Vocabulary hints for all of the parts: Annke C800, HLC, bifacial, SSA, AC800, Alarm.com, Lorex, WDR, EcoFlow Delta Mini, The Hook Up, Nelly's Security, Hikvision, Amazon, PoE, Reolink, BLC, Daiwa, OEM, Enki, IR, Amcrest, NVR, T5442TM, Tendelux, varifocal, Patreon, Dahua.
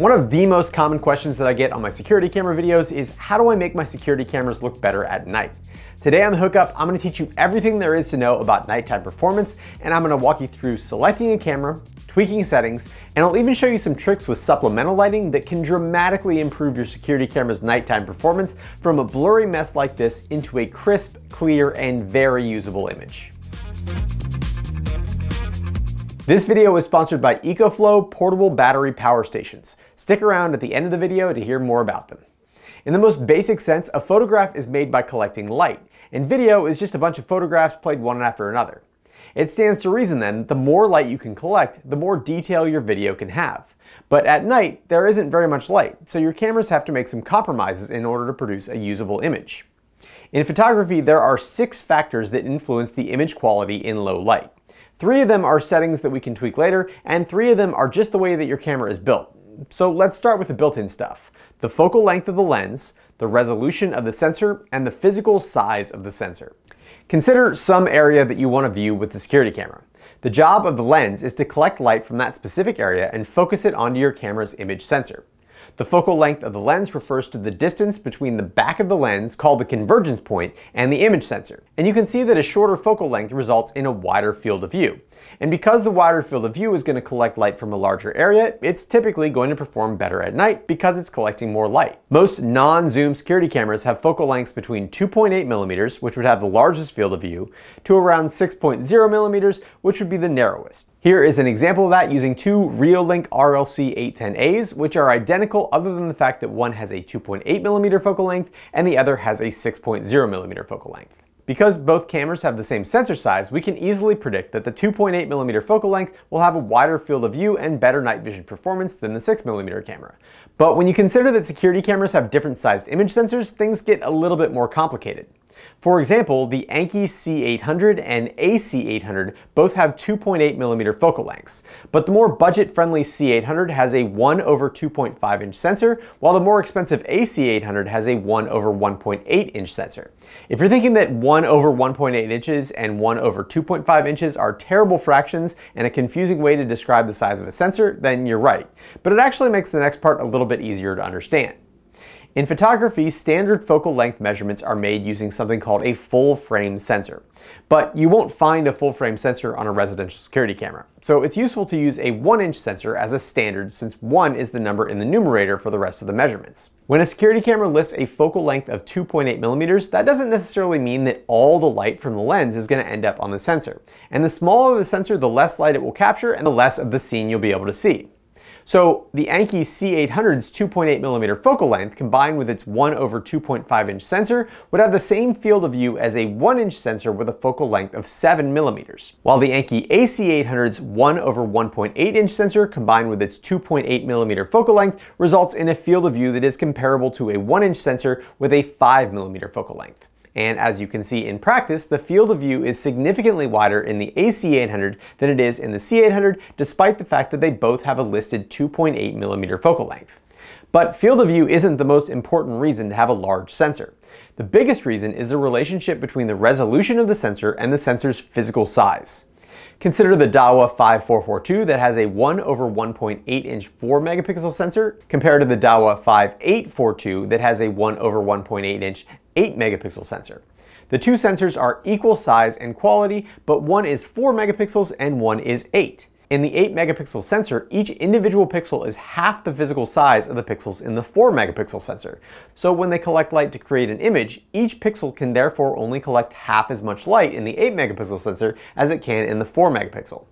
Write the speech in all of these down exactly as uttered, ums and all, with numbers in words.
One of the most common questions that I get on my security camera videos is, how do I make my security cameras look better at night? Today on The Hook Up, I'm gonna teach you everything there is to know about nighttime performance, and I'm gonna walk you through selecting a camera, tweaking settings, and I'll even show you some tricks with supplemental lighting that can dramatically improve your security camera's nighttime performance from a blurry mess like this into a crisp, clear, and very usable image. This video is sponsored by EcoFlow Portable Battery Power Stations. Stick around at the end of the video to hear more about them. In the most basic sense, a photograph is made by collecting light, and video is just a bunch of photographs played one after another. It stands to reason then, the more light you can collect, the more detail your video can have. But at night, there isn't very much light, so your cameras have to make some compromises in order to produce a usable image. In photography, there are six factors that influence the image quality in low light. Three of them are settings that we can tweak later, and three of them are just the way that your camera is built. So let's start with the built-in stuff. The focal length of the lens, the resolution of the sensor, and the physical size of the sensor. Consider some area that you want to view with the security camera. The job of the lens is to collect light from that specific area and focus it onto your camera's image sensor. The focal length of the lens refers to the distance between the back of the lens, called the convergence point, and the image sensor. And you can see that a shorter focal length results in a wider field of view. And because the wider field of view is going to collect light from a larger area, it's typically going to perform better at night because it's collecting more light. Most non-zoom security cameras have focal lengths between two point eight millimeters, which would have the largest field of view, to around six point zero millimeters, which would be the narrowest. Here is an example of that using two Reolink R L C eight ten A's, which are identical other than the fact that one has a two point eight millimeter focal length and the other has a six point zero millimeter focal length. Because both cameras have the same sensor size, we can easily predict that the two point eight millimeter focal length will have a wider field of view and better night vision performance than the six millimeter camera. But when you consider that security cameras have different sized image sensors, things get a little bit more complicated. For example, the Annke C eight hundred and A C eight hundred both have two point eight millimeter focal lengths, but the more budget-friendly C eight hundred has a one over two point five inch sensor, while the more expensive A C eight hundred has a one over one point eight inch sensor. If you're thinking that one over one point eight inches and one over two point five inches are terrible fractions and a confusing way to describe the size of a sensor, then you're right. But it actually makes the next part a little bit easier to understand. In photography, standard focal length measurements are made using something called a full-frame sensor. But you won't find a full-frame sensor on a residential security camera. So it's useful to use a one inch sensor as a standard, since one is the number in the numerator for the rest of the measurements. When a security camera lists a focal length of two point eight millimeters, that doesn't necessarily mean that all the light from the lens is going to end up on the sensor. And the smaller the sensor, the less light it will capture and the less of the scene you'll be able to see. So the Annke C eight hundred's two point eight millimeter focal length combined with its one over two point five inch sensor would have the same field of view as a one inch sensor with a focal length of seven millimeters, while the Annke A C eight hundred's one over one point eight inch sensor combined with its two point eight millimeter focal length results in a field of view that is comparable to a one inch sensor with a five millimeter focal length. And as you can see in practice, the field of view is significantly wider in the A C eight hundred than it is in the C eight hundred, despite the fact that they both have a listed two point eight millimeter focal length. But field of view isn't the most important reason to have a large sensor. The biggest reason is the relationship between the resolution of the sensor and the sensor's physical size. Consider the Dahua five four four two that has a one over one point eight inch four megapixel sensor compared to the Dahua five eight four two that has a one over one point eight inch eight megapixel sensor. The two sensors are equal size and quality, but one is four megapixels and one is eight. In the eight megapixel sensor, each individual pixel is half the physical size of the pixels in the four megapixel sensor. So when they collect light to create an image, each pixel can therefore only collect half as much light in the eight megapixel sensor as it can in the four megapixel.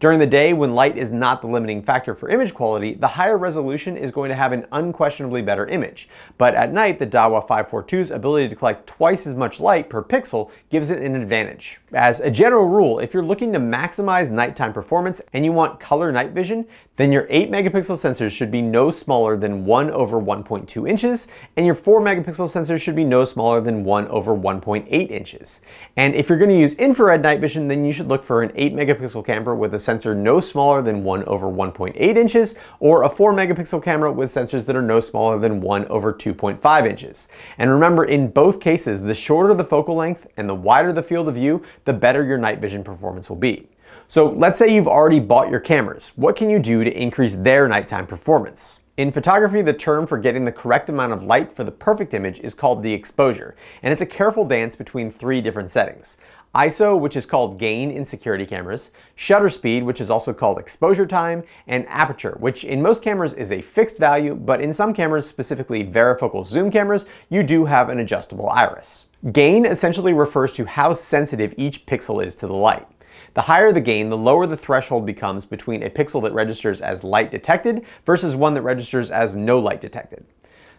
During the day, when light is not the limiting factor for image quality, the higher resolution is going to have an unquestionably better image. But at night, the Dahua five four two's ability to collect twice as much light per pixel gives it an advantage. As a general rule, if you're looking to maximize nighttime performance and you want color night vision, then your eight megapixel sensors should be no smaller than one over one point two inches, and your four megapixel sensors should be no smaller than one over one point eight inches. And if you're going to use infrared night vision, then you should look for an eight megapixel camera with a sensor no smaller than one over one point eight inches, or a four megapixel camera with sensors that are no smaller than one over two point five inches. And remember, in both cases, the shorter the focal length and the wider the field of view, the better your night vision performance will be. So let's say you've already bought your cameras. What can you do to increase their nighttime performance? In photography, the term for getting the correct amount of light for the perfect image is called the exposure, and it's a careful dance between three different settings. I S O, which is called gain in security cameras, shutter speed, which is also called exposure time, and aperture, which in most cameras is a fixed value, but in some cameras, specifically varifocal zoom cameras, you do have an adjustable iris. Gain essentially refers to how sensitive each pixel is to the light. The higher the gain, the lower the threshold becomes between a pixel that registers as light detected versus one that registers as no light detected.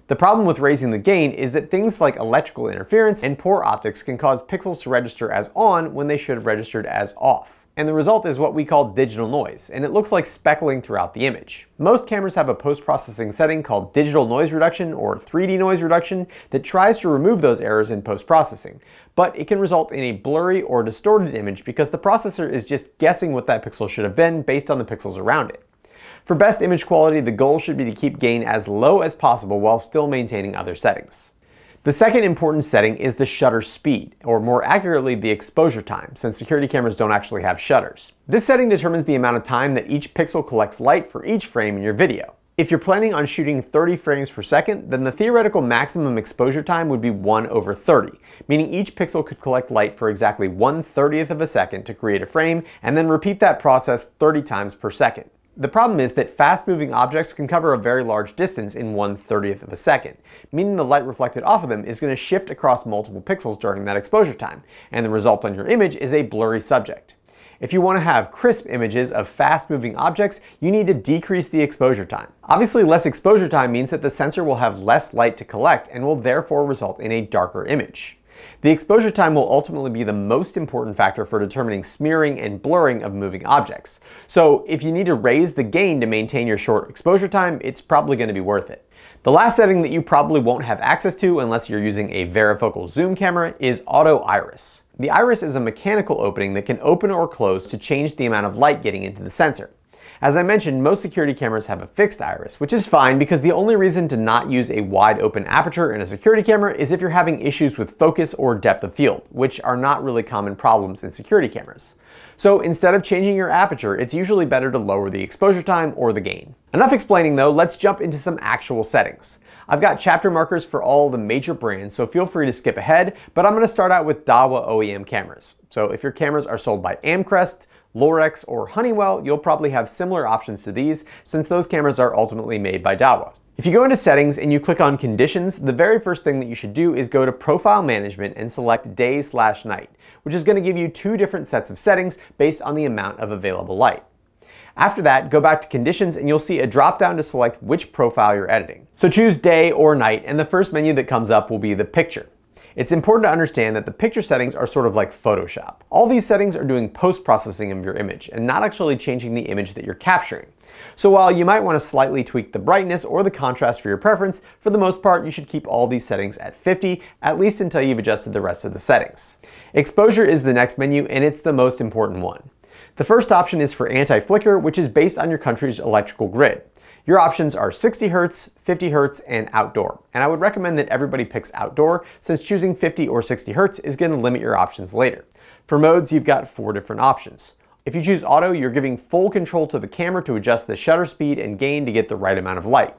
The problem with raising the gain is that things like electrical interference and poor optics can cause pixels to register as on when they should have registered as off. And the result is what we call digital noise, and it looks like speckling throughout the image. Most cameras have a post-processing setting called digital noise reduction or three D noise reduction that tries to remove those errors in post-processing, but it can result in a blurry or distorted image because the processor is just guessing what that pixel should have been based on the pixels around it. For best image quality, the goal should be to keep gain as low as possible while still maintaining other settings. The second important setting is the shutter speed, or more accurately, the exposure time, since security cameras don't actually have shutters. This setting determines the amount of time that each pixel collects light for each frame in your video. If you're planning on shooting thirty frames per second, then the theoretical maximum exposure time would be one over thirty, meaning each pixel could collect light for exactly one thirtieth of a second to create a frame, and then repeat that process thirty times per second. The problem is that fast-moving objects can cover a very large distance in one thirtieth of a second, meaning the light reflected off of them is going to shift across multiple pixels during that exposure time, and the result on your image is a blurry subject. If you want to have crisp images of fast-moving objects, you need to decrease the exposure time. Obviously, less exposure time means that the sensor will have less light to collect and will therefore result in a darker image. The exposure time will ultimately be the most important factor for determining smearing and blurring of moving objects. So if you need to raise the gain to maintain your short exposure time, it's probably going to be worth it. The last setting that you probably won't have access to unless you're using a varifocal zoom camera is auto iris. The iris is a mechanical opening that can open or close to change the amount of light getting into the sensor. As I mentioned, most security cameras have a fixed iris, which is fine because the only reason to not use a wide open aperture in a security camera is if you're having issues with focus or depth of field, which are not really common problems in security cameras. So instead of changing your aperture, it's usually better to lower the exposure time or the gain. Enough explaining though, let's jump into some actual settings. I've got chapter markers for all the major brands, so feel free to skip ahead, but I'm going to start out with Daiwa O E M cameras. So if your cameras are sold by Amcrest, Lorex, or Honeywell, you'll probably have similar options to these since those cameras are ultimately made by Daiwa. If you go into settings and you click on conditions, the very first thing that you should do is go to profile management and select day slash night, which is going to give you two different sets of settings based on the amount of available light. After that, go back to conditions and you'll see a drop down to select which profile you're editing. So choose day or night, and the first menu that comes up will be the picture. It's important to understand that the picture settings are sort of like Photoshop. All these settings are doing post-processing of your image and not actually changing the image that you're capturing. So while you might want to slightly tweak the brightness or the contrast for your preference, for the most part you should keep all these settings at fifty, at least until you've adjusted the rest of the settings. Exposure is the next menu, and it's the most important one. The first option is for anti-flicker, which is based on your country's electrical grid. Your options are sixty hertz, fifty hertz, and outdoor. And I would recommend that everybody picks outdoor, since choosing fifty or sixty hertz is going to limit your options later. For modes, you've got four different options. If you choose auto, you're giving full control to the camera to adjust the shutter speed and gain to get the right amount of light.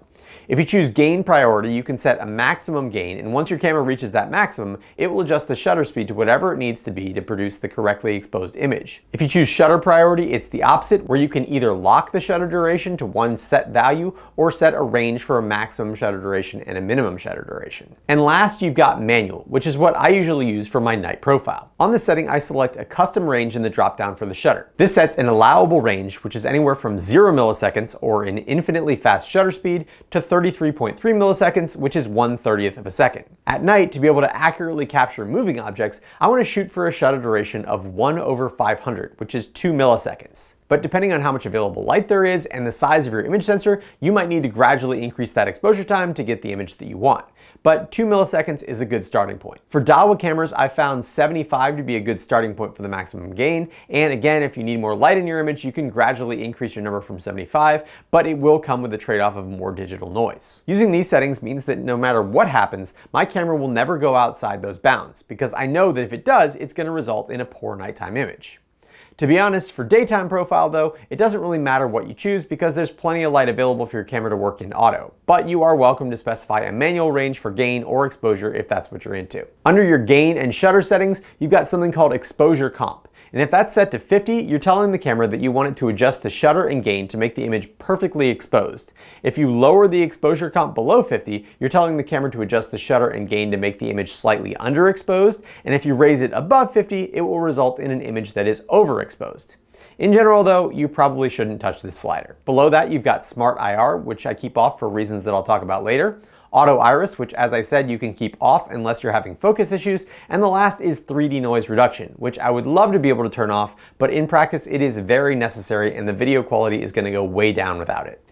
If you choose gain priority, you can set a maximum gain, and once your camera reaches that maximum, it will adjust the shutter speed to whatever it needs to be to produce the correctly exposed image. If you choose shutter priority, it's the opposite, where you can either lock the shutter duration to one set value or set a range for a maximum shutter duration and a minimum shutter duration. And last, you've got manual, which is what I usually use for my night profile. On this setting, I select a custom range in the dropdown for the shutter. This sets an allowable range, which is anywhere from zero milliseconds, or an infinitely fast shutter speed, to thirty-three point three milliseconds, which is one thirtieth of a second. At night, to be able to accurately capture moving objects, I want to shoot for a shutter duration of one over five hundred, which is two milliseconds. But depending on how much available light there is and the size of your image sensor, you might need to gradually increase that exposure time to get the image that you want. But two milliseconds is a good starting point. For Daiwa cameras, I found seventy-five to be a good starting point for the maximum gain. And again, if you need more light in your image, you can gradually increase your number from seventy-five, but it will come with the trade-off of more digital noise. Using these settings means that no matter what happens, my camera will never go outside those bounds, because I know that if it does, it's going to result in a poor nighttime image. To be honest, for daytime profile though, it doesn't really matter what you choose because there's plenty of light available for your camera to work in auto, but you are welcome to specify a manual range for gain or exposure if that's what you're into. Under your gain and shutter settings, you've got something called exposure comp. And if that's set to fifty, you're telling the camera that you want it to adjust the shutter and gain to make the image perfectly exposed. If you lower the exposure comp below fifty, you're telling the camera to adjust the shutter and gain to make the image slightly underexposed, and if you raise it above fifty, it will result in an image that is overexposed. In general though, you probably shouldn't touch this slider. Below that, you've got Smart I R, which I keep off for reasons that I'll talk about later. Auto Iris, which as I said, you can keep off unless you're having focus issues. And the last is three D noise reduction, which I would love to be able to turn off, but in practice it is very necessary and the video quality is gonna go way down without it.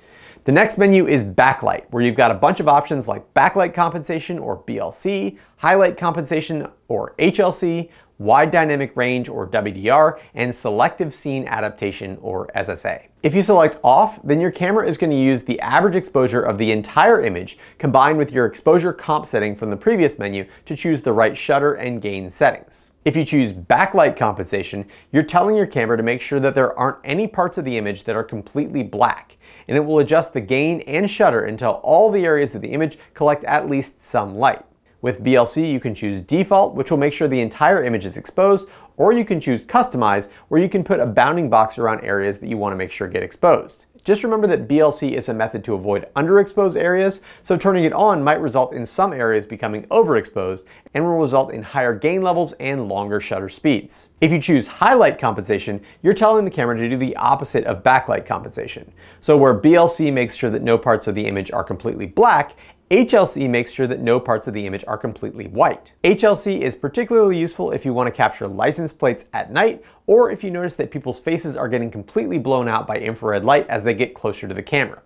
The next menu is backlight, where you've got a bunch of options like backlight compensation or B L C, highlight compensation or H L C, wide dynamic range or W D R, and selective scene adaptation or S S A. If you select off, then your camera is going to use the average exposure of the entire image combined with your exposure comp setting from the previous menu to choose the right shutter and gain settings. If you choose backlight compensation, you're telling your camera to make sure that there aren't any parts of the image that are completely black, and it will adjust the gain and shutter until all the areas of the image collect at least some light. With B L C, you can choose default, which will make sure the entire image is exposed, or you can choose customize, where you can put a bounding box around areas that you want to make sure get exposed. Just remember that B L C is a method to avoid underexposed areas, so turning it on might result in some areas becoming overexposed and will result in higher gain levels and longer shutter speeds. If you choose highlight compensation, you're telling the camera to do the opposite of backlight compensation. So where B L C makes sure that no parts of the image are completely black, H L C makes sure that no parts of the image are completely white. H L C is particularly useful if you want to capture license plates at night, or if you notice that people's faces are getting completely blown out by infrared light as they get closer to the camera.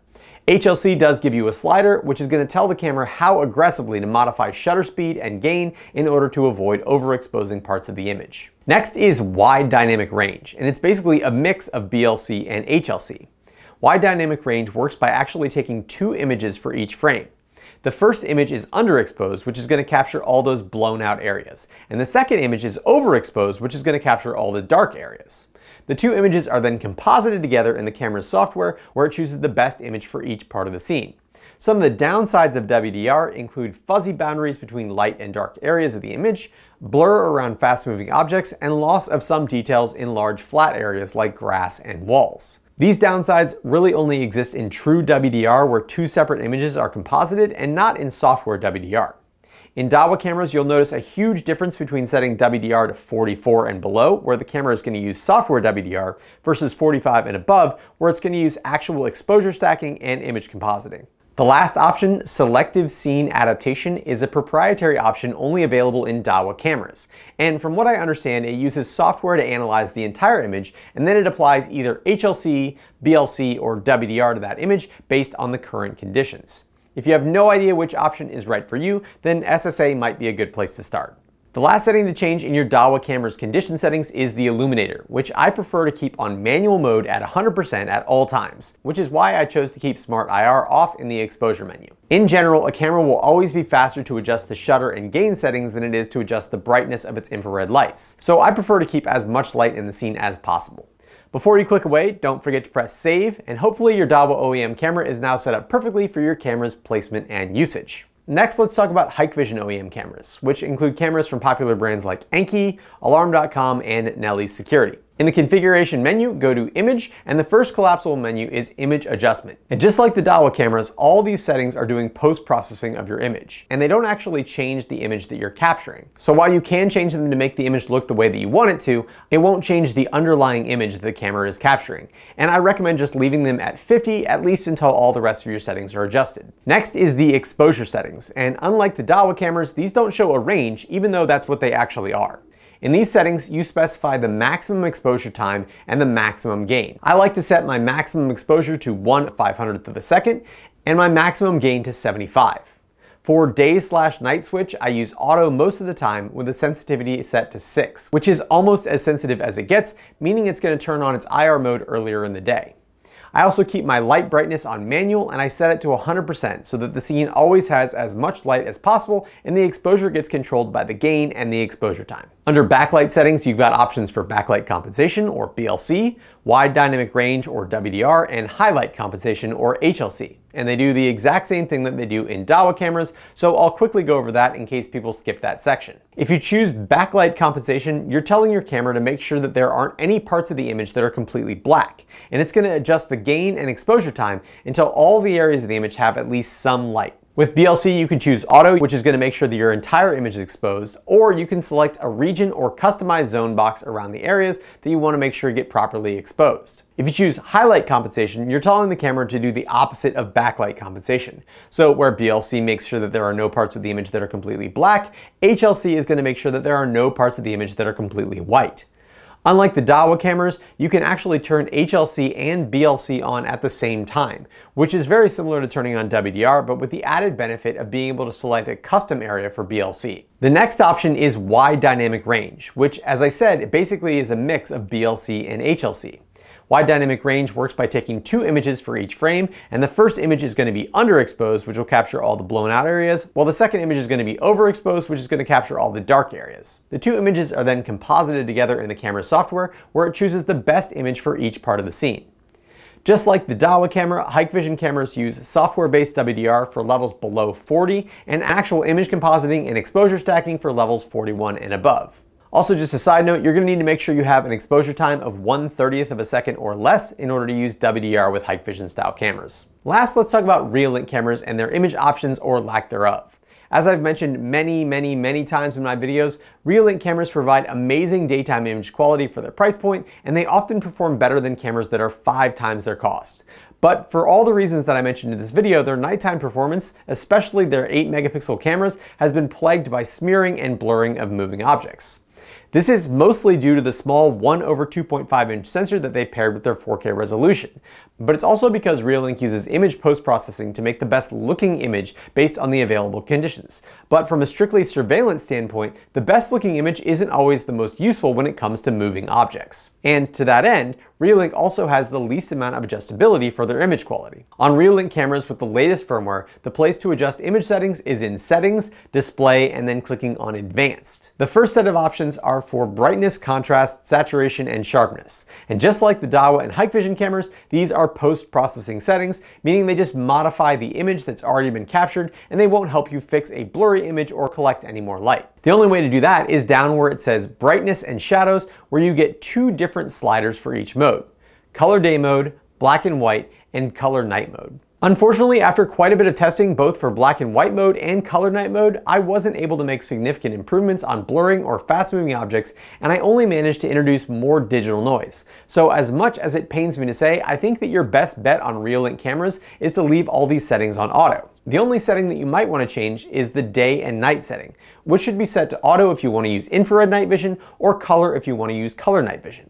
H L C does give you a slider, which is going to tell the camera how aggressively to modify shutter speed and gain in order to avoid overexposing parts of the image. Next is wide dynamic range, and it's basically a mix of B L C and H L C. Wide dynamic range works by actually taking two images for each frame. The first image is underexposed, which is going to capture all those blown out areas. And the second image is overexposed, which is going to capture all the dark areas. The two images are then composited together in the camera's software, where it chooses the best image for each part of the scene. Some of the downsides of W D R include fuzzy boundaries between light and dark areas of the image, blur around fast-moving objects, and loss of some details in large flat areas like grass and walls. These downsides really only exist in true W D R, where two separate images are composited, and not in software W D R. In D A W cameras, you'll notice a huge difference between setting W D R to forty-four and below, where the camera is going to use software W D R, versus forty-five and above, where it's going to use actual exposure stacking and image compositing. The last option, selective scene adaptation, is a proprietary option only available in D A W cameras. And from what I understand, it uses software to analyze the entire image, and then it applies either H L C, B L C, or W D R to that image based on the current conditions. If you have no idea which option is right for you, then S S A might be a good place to start. The last setting to change in your D A W camera's condition settings is the illuminator, which I prefer to keep on manual mode at one hundred percent at all times, which is why I chose to keep Smart I R off in the exposure menu. In general, a camera will always be faster to adjust the shutter and gain settings than it is to adjust the brightness of its infrared lights, so I prefer to keep as much light in the scene as possible. Before you click away, don't forget to press save, and hopefully your D A W O E M camera is now set up perfectly for your camera's placement and usage. Next, let's talk about Hikvision O E M cameras, which include cameras from popular brands like Enki, Alarm dot com, and Nelly's Security. In the configuration menu, go to Image, and the first collapsible menu is Image Adjustment. And just like the D A W cameras, all these settings are doing post-processing of your image, and they don't actually change the image that you're capturing. So while you can change them to make the image look the way that you want it to, it won't change the underlying image that the camera is capturing. And I recommend just leaving them at fifty, at least until all the rest of your settings are adjusted. Next is the exposure settings, and unlike the D A W cameras, these don't show a range, even though that's what they actually are. In these settings, you specify the maximum exposure time and the maximum gain. I like to set my maximum exposure to one five hundredth of a second and my maximum gain to seventy-five. For day slash night switch, I use auto most of the time with the sensitivity set to six, which is almost as sensitive as it gets, meaning it's going to turn on its I R mode earlier in the day. I also keep my light brightness on manual and I set it to one hundred percent so that the scene always has as much light as possible and the exposure gets controlled by the gain and the exposure time. Under backlight settings, you've got options for backlight compensation or B L C, wide dynamic range or W D R, and highlight compensation or H L C. And they do the exact same thing that they do in D A W cameras, so I'll quickly go over that in case people skip that section. If you choose backlight compensation, you're telling your camera to make sure that there aren't any parts of the image that are completely black, and it's going to adjust the gain and exposure time until all the areas of the image have at least some light. With B L C, you can choose auto, which is going to make sure that your entire image is exposed, or you can select a region or customized zone box around the areas that you want to make sure get properly exposed. If you choose highlight compensation, you're telling the camera to do the opposite of backlight compensation. So where B L C makes sure that there are no parts of the image that are completely black, H L C is going to make sure that there are no parts of the image that are completely white. Unlike the D A W cameras, you can actually turn H L C and B L C on at the same time, which is very similar to turning on W D R, but with the added benefit of being able to select a custom area for B L C. The next option is wide dynamic range, which, as I said, it basically is a mix of B L C and H L C. Wide dynamic range works by taking two images for each frame, and the first image is going to be underexposed, which will capture all the blown out areas, while the second image is going to be overexposed, which is going to capture all the dark areas. The two images are then composited together in the camera software, where it chooses the best image for each part of the scene. Just like the D A W camera, Hikvision cameras use software-based W D R for levels below forty, and actual image compositing and exposure stacking for levels forty-one and above. Also, just a side note, you're going to need to make sure you have an exposure time of one thirtieth of a second or less in order to use W D R with Hikvision style cameras. Last, let's talk about Reolink cameras and their image options or lack thereof. As I've mentioned many, many, many times in my videos, Reolink cameras provide amazing daytime image quality for their price point, and they often perform better than cameras that are five times their cost. But for all the reasons that I mentioned in this video, their nighttime performance, especially their eight megapixel cameras, has been plagued by smearing and blurring of moving objects. This is mostly due to the small one over two point five inch sensor that they paired with their four K resolution, but it's also because Reolink uses image post-processing to make the best looking image based on the available conditions. But from a strictly surveillance standpoint, the best looking image isn't always the most useful when it comes to moving objects. And to that end, Reolink also has the least amount of adjustability for their image quality. On Reolink cameras with the latest firmware, the place to adjust image settings is in Settings, Display, and then clicking on Advanced. The first set of options are for brightness, contrast, saturation, and sharpness. And just like the D A W and Hikvision cameras, these are post-processing settings, meaning they just modify the image that's already been captured, and they won't help you fix a blurry image or collect any more light. The only way to do that is down where it says Brightness and Shadows, where you get two different sliders for each mode: Color Day Mode, Black and White, and Color Night Mode. Unfortunately, after quite a bit of testing both for black and white mode and color night mode, I wasn't able to make significant improvements on blurring or fast moving objects, and I only managed to introduce more digital noise. So as much as it pains me to say, I think that your best bet on Reolink cameras is to leave all these settings on auto. The only setting that you might want to change is the day and night setting, which should be set to auto if you want to use infrared night vision, or color if you want to use color night vision.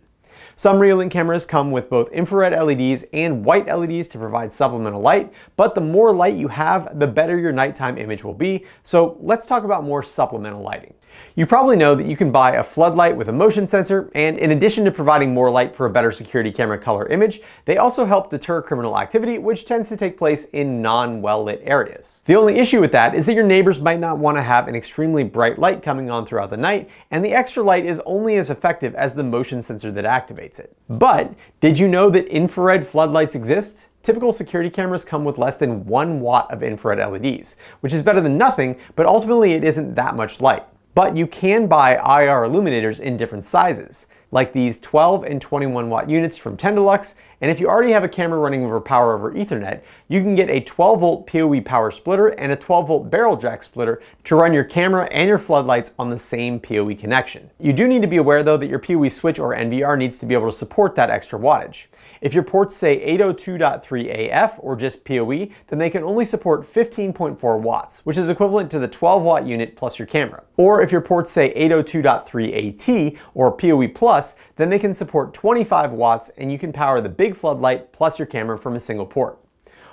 Some Reolink cameras come with both infrared L E Ds and white L E Ds to provide supplemental light, but the more light you have, the better your nighttime image will be, so let's talk about more supplemental lighting. You probably know that you can buy a floodlight with a motion sensor, and in addition to providing more light for a better security camera color image, they also help deter criminal activity, which tends to take place in non-well-lit areas. The only issue with that is that your neighbors might not want to have an extremely bright light coming on throughout the night, and the extra light is only as effective as the motion sensor that activates it. But did you know that infrared floodlights exist? Typical security cameras come with less than one watt of infrared L E Ds, which is better than nothing, but ultimately it isn't that much light. But you can buy I R illuminators in different sizes, like these twelve and twenty-one watt units from Tendelux, and if you already have a camera running over power over Ethernet, you can get a twelve volt P O E power splitter and a twelve volt barrel jack splitter to run your camera and your floodlights on the same P O E connection. You do need to be aware though that your P O E switch or N V R needs to be able to support that extra wattage. If your ports say eight oh two point three A F or just P O E, then they can only support fifteen point four watts, which is equivalent to the twelve watt unit plus your camera. Or if your ports say eight oh two point three A T or P O E plus, then they can support twenty-five watts and you can power the big floodlight plus your camera from a single port.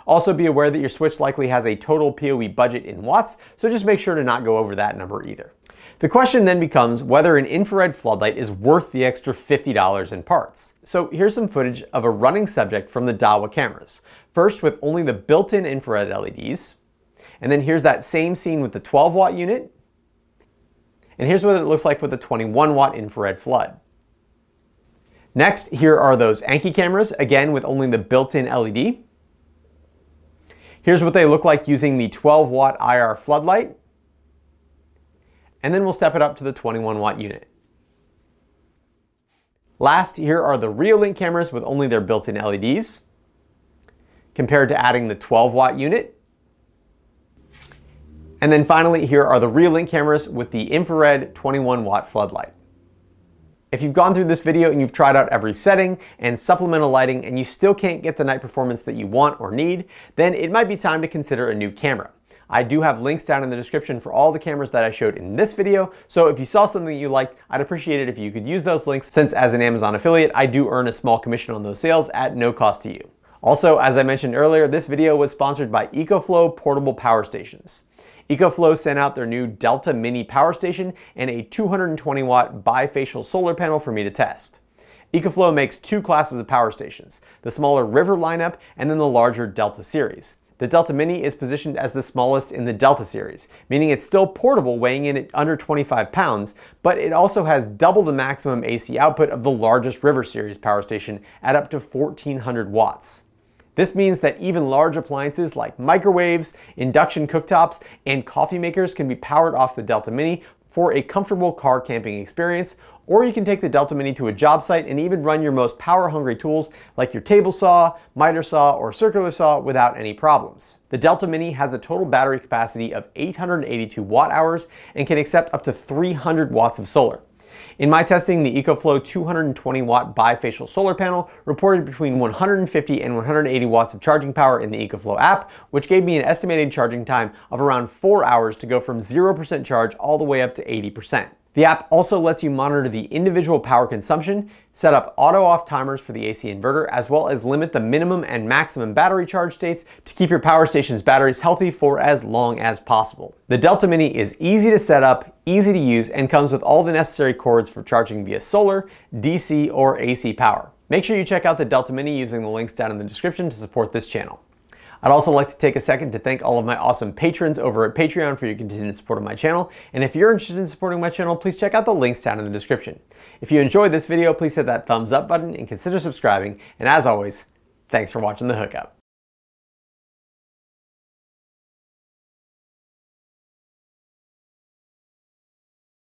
Also be aware that your switch likely has a total P O E budget in watts, so just make sure to not go over that number either. The question then becomes whether an infrared floodlight is worth the extra fifty dollars in parts. So here's some footage of a running subject from the Dahua cameras, first with only the built-in infrared L E Ds, and then here's that same scene with the twelve watt unit, and here's what it looks like with a twenty-one watt infrared flood. Next, here are those Enki cameras, again with only the built-in L E D. Here's what they look like using the twelve watt I R floodlight. And then we'll step it up to the twenty-one watt unit. Last, here are the Reolink cameras with only their built-in L E Ds, compared to adding the twelve watt unit. And then finally, here are the Reolink cameras with the infrared twenty-one watt floodlight. If you've gone through this video and you've tried out every setting and supplemental lighting and you still can't get the night performance that you want or need, then it might be time to consider a new camera. I do have links down in the description for all the cameras that I showed in this video, so if you saw something that you liked, I'd appreciate it if you could use those links, since as an Amazon affiliate, I do earn a small commission on those sales at no cost to you. Also, as I mentioned earlier, this video was sponsored by EcoFlow Portable Power Stations. EcoFlow sent out their new Delta Mini power station and a two hundred twenty watt bifacial solar panel for me to test. EcoFlow makes two classes of power stations, the smaller River lineup and then the larger Delta series. The Delta Mini is positioned as the smallest in the Delta series, meaning it's still portable, weighing in at under twenty-five pounds, but it also has double the maximum A C output of the largest River series power station at up to fourteen hundred watts. This means that even large appliances like microwaves, induction cooktops, and coffee makers can be powered off the Delta Mini for a comfortable car camping experience, or you can take the Delta Mini to a job site and even run your most power-hungry tools like your table saw, miter saw, or circular saw without any problems. The Delta Mini has a total battery capacity of eight hundred eighty-two watt hours and can accept up to three hundred watts of solar. In my testing, the EcoFlow two hundred twenty watt bifacial solar panel reported between one hundred fifty and one hundred eighty watts of charging power in the EcoFlow app, which gave me an estimated charging time of around four hours to go from zero percent charge all the way up to eighty percent. The app also lets you monitor the individual power consumption, set up auto-off timers for the A C inverter, as well as limit the minimum and maximum battery charge states to keep your power station's batteries healthy for as long as possible. The Delta Mini is easy to set up, easy to use, and comes with all the necessary cords for charging via solar, D C, or A C power. Make sure you check out the Delta Mini using the links down in the description to support this channel. I'd also like to take a second to thank all of my awesome patrons over at Patreon for your continued support of my channel. And if you're interested in supporting my channel, please check out the links down in the description. If you enjoyed this video, please hit that thumbs up button and consider subscribing. And as always, thanks for watching The Hookup.